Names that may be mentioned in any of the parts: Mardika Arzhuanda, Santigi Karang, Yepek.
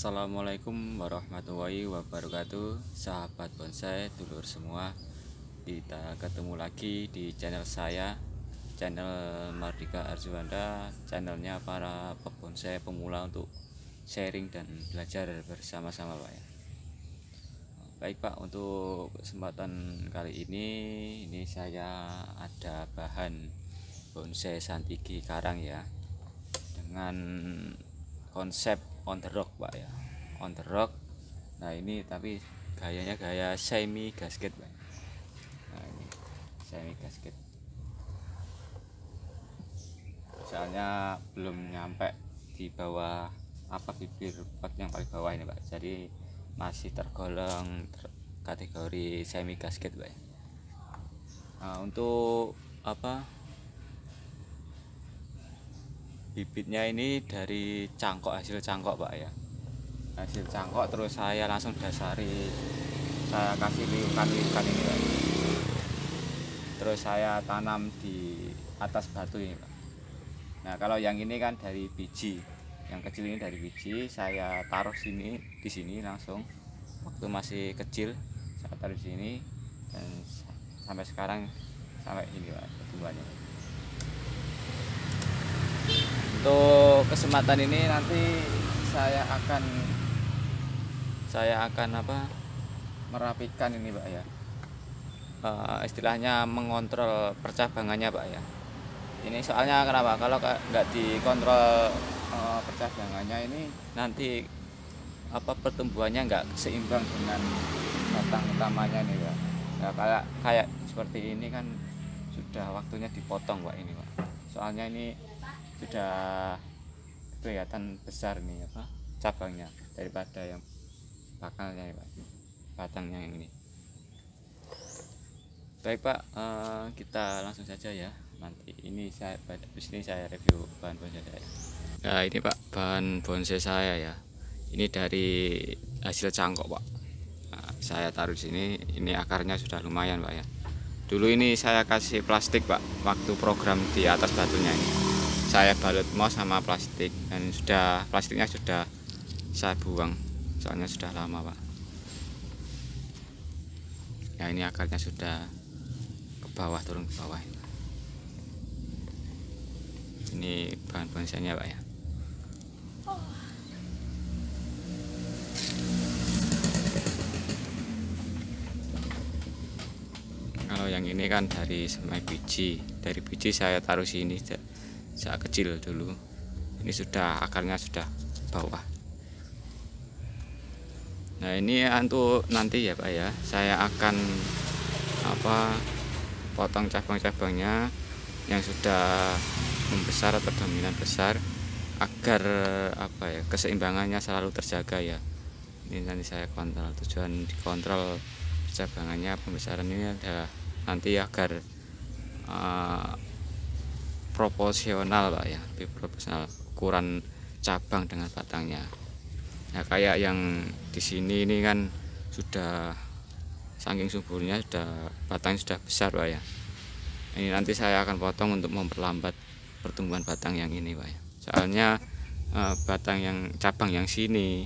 Assalamualaikum warahmatullahi wabarakatuh, sahabat bonsai dulur semua. Kita ketemu lagi di channel saya, channel Mardika Arzhuanda, channelnya para pebonsai pemula untuk sharing dan belajar bersama-sama, Pak, ya. Baik Pak, untuk kesempatan kali ini saya ada bahan bonsai Santigi Karang, ya, dengan konsep on the rock, Pak, ya, on the rock. Nah ini tapi gayanya gaya semi gasket, Pak. Nah ini semi gasket, soalnya belum nyampe di bawah apa bibir pot yang paling bawah ini, Pak, jadi masih tergolong kategori semi gasket, Pak. Nah, untuk apa bibitnya ini dari cangkok, hasil cangkok, Pak, ya, hasil cangkok. Terus saya langsung dasari, saya kasih liukan-liukan ini, Pak. Terus saya tanam di atas batu ini, Pak. Nah kalau yang ini kan dari biji, yang kecil ini dari biji, saya taruh sini, di sini langsung waktu masih kecil saya taruh di sini, dan sampai sekarang sampai ini, Pak, pertumbuhannya. Untuk kesempatan ini nanti saya akan apa, merapikan ini, Pak, ya, istilahnya mengontrol percabangannya, Pak, ya. Ini soalnya kenapa, kalau nggak dikontrol percabangannya ini, nanti apa pertumbuhannya nggak seimbang dengan batang utamanya nih, Pak. Nah, kayak seperti ini kan sudah waktunya dipotong, Pak, ini, Pak. Soalnya ini sudah kelihatan besar nih apa cabangnya daripada yang bakalnya, Pak, batangnya yang ini. Baik Pak, kita langsung saja ya. Nanti ini saya review bahan bonsai saya. Nah ini Pak, bahan bonsai saya, ya, ini dari hasil cangkok, Pak. Nah, saya taruh di sini, ini akarnya sudah lumayan, Pak, ya. Dulu ini saya kasih plastik, Pak, waktu program di atas batunya ini. Saya balut moss sama plastik, dan plastiknya sudah saya buang, soalnya sudah lama, Pak. Ya ini akarnya sudah ke bawah, turun ke bawah ini. Ini bahan bonsainya, Pak, ya. Kalau yang ini kan dari semai biji, saya taruh sini sejak kecil dulu. Ini sudah akarnya sudah bawah. Nah ini untuk nanti ya, Pak, ya, saya akan apa potong cabang-cabangnya yang sudah membesar atau dominan besar, agar apa ya, keseimbangannya selalu terjaga, ya. Ini nanti saya kontrol, tujuan dikontrol percabangannya, pembesaran ini adalah nanti agar proporsional, Pak, ya, lebih proporsional ukuran cabang dengan batangnya. Nah kayak yang di sini ini kan sudah saking suburnya sudah batangnya sudah besar, Pak, ya. Ini nanti saya akan potong untuk memperlambat pertumbuhan batang yang ini, Pak, ya. Soalnya cabang yang sini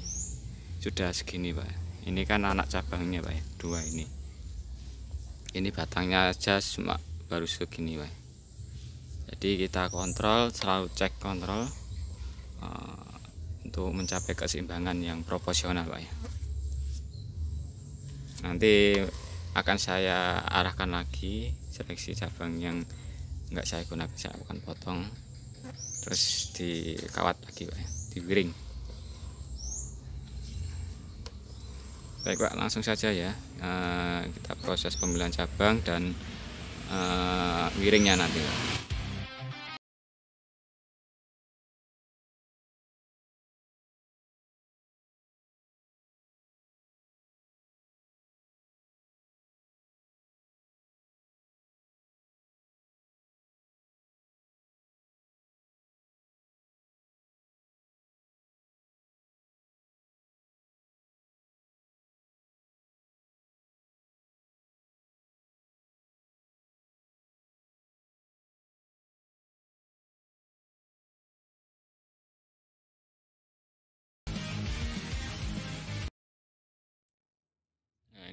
sudah segini, Pak. Ini kan anak cabangnya, Pak, ya, dua ini. Ini batangnya aja cuma baru segini, Pak. Jadi kita kontrol, selalu cek kontrol untuk mencapai keseimbangan yang proporsional, Pak, ya. Nanti akan saya arahkan lagi seleksi cabang yang enggak saya gunakan, saya akan potong, terus dikawat lagi, Pak, ya, diwiring. Baik Pak, langsung saja ya, kita proses pemilihan cabang dan wiringnya nanti, Pak.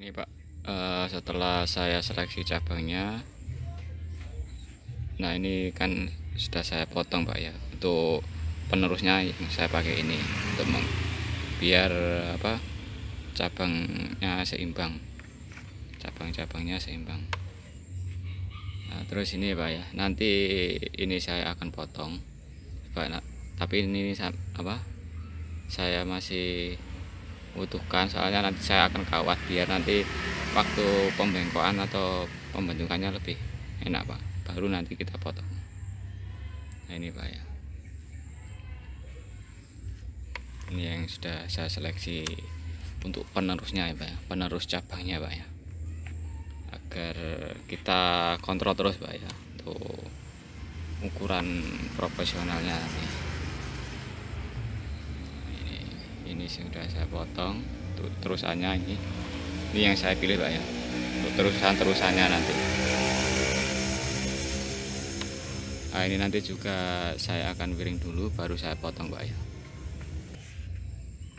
Ini Pak, setelah saya seleksi cabangnya, nah ini kan sudah saya potong Pak ya, untuk penerusnya yang saya pakai ini untuk biar apa cabangnya seimbang, cabang-cabangnya seimbang. Nah, terus ini Pak ya, nanti ini saya akan potong Pak, nah, tapi ini apa saya masih butuhkan, soalnya nanti saya akan kawat biar nanti waktu pembengkokan atau pembentukannya lebih enak Pak, baru nanti kita potong. Nah ini Pak ya, ini yang sudah saya seleksi untuk penerusnya ya Pak ya, penerus cabangnya Pak ya, agar kita kontrol terus Pak ya untuk ukuran profesionalnya nanti. Ini sudah saya potong untuk terusannya, ini yang saya pilih Pak ya untuk terusannya nanti. Nah, ini nanti juga saya akan wiring dulu baru saya potong Pak ya.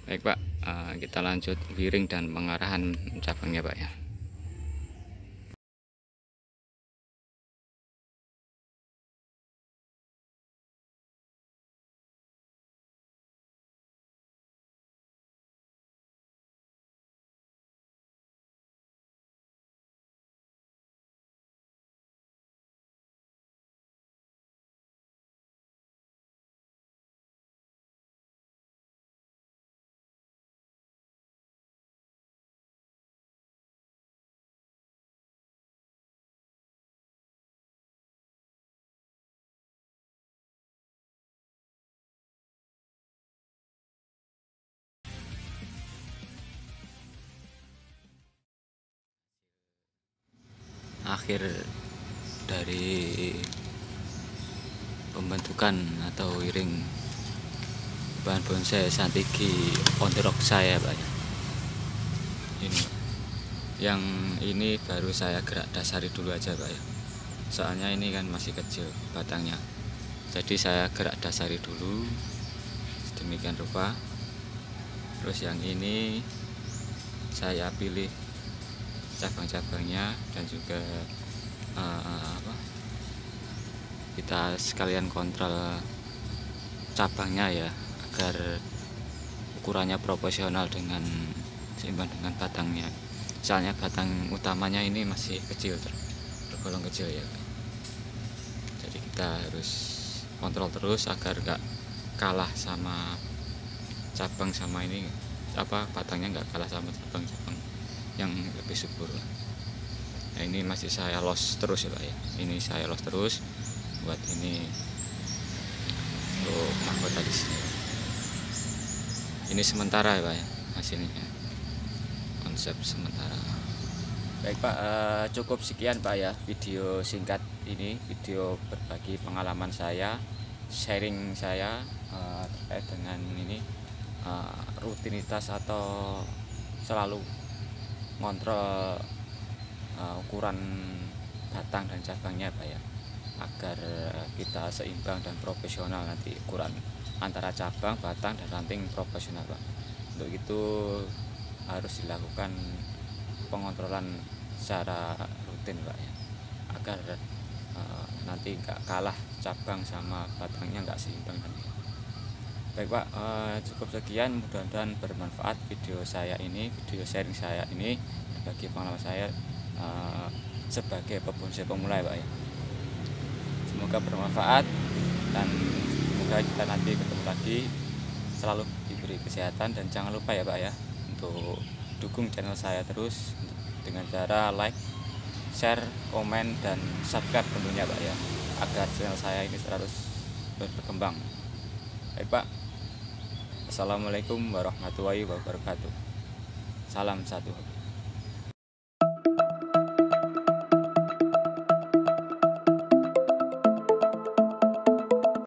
Baik Pak, kita lanjut wiring dan pengarahan cabangnya Pak ya. Akhir dari pembentukan atau wiring bahan bonsai Santigi Ontirok saya Pak ya. Ini yang ini baru saya gerak dasari dulu aja Pak ya, soalnya ini kan masih kecil batangnya, jadi saya gerak dasari dulu sedemikian rupa. Terus yang ini saya pilih cabang-cabangnya dan juga kita sekalian kontrol cabangnya ya, agar ukurannya proporsional dengan seimbang dengan batangnya. Misalnya batang utamanya ini masih kecil, tergolong kecil ya, jadi kita harus kontrol terus agar nggak kalah sama cabang, sama ini apa batangnya nggak kalah sama cabang-cabang yang lebih subur. Nah, ini masih saya los terus ya Pak ya, ini saya los terus buat ini untuk mahkota di sini. Ini sementara ya Pak ya, hasilnya konsep sementara. Baik Pak, cukup sekian Pak ya video singkat ini, video berbagi pengalaman saya, sharing saya terkait dengan ini rutinitas atau selalu kontrol ukuran batang dan cabangnya Pak ya, agar kita seimbang dan profesional nanti ukuran antara cabang, batang dan ranting profesional Pak. Untuk itu harus dilakukan pengontrolan secara rutin Pak ya, agar nanti nggak kalah cabang sama batangnya, nggak seimbang nanti. Baik Pak, cukup sekian, mudah-mudahan bermanfaat video saya ini, video sharing saya ini, bagi pengalaman saya sebagai pebonsai pemula Pak ya. Semoga bermanfaat dan semoga kita nanti ketemu lagi, selalu diberi kesehatan. Dan jangan lupa ya Pak ya untuk dukung channel saya terus dengan cara like, share, komen dan subscribe tentunya Pak ya, agar channel saya ini terus berkembang. Baik Pak, assalamualaikum warahmatullahi wabarakatuh. Salam satu.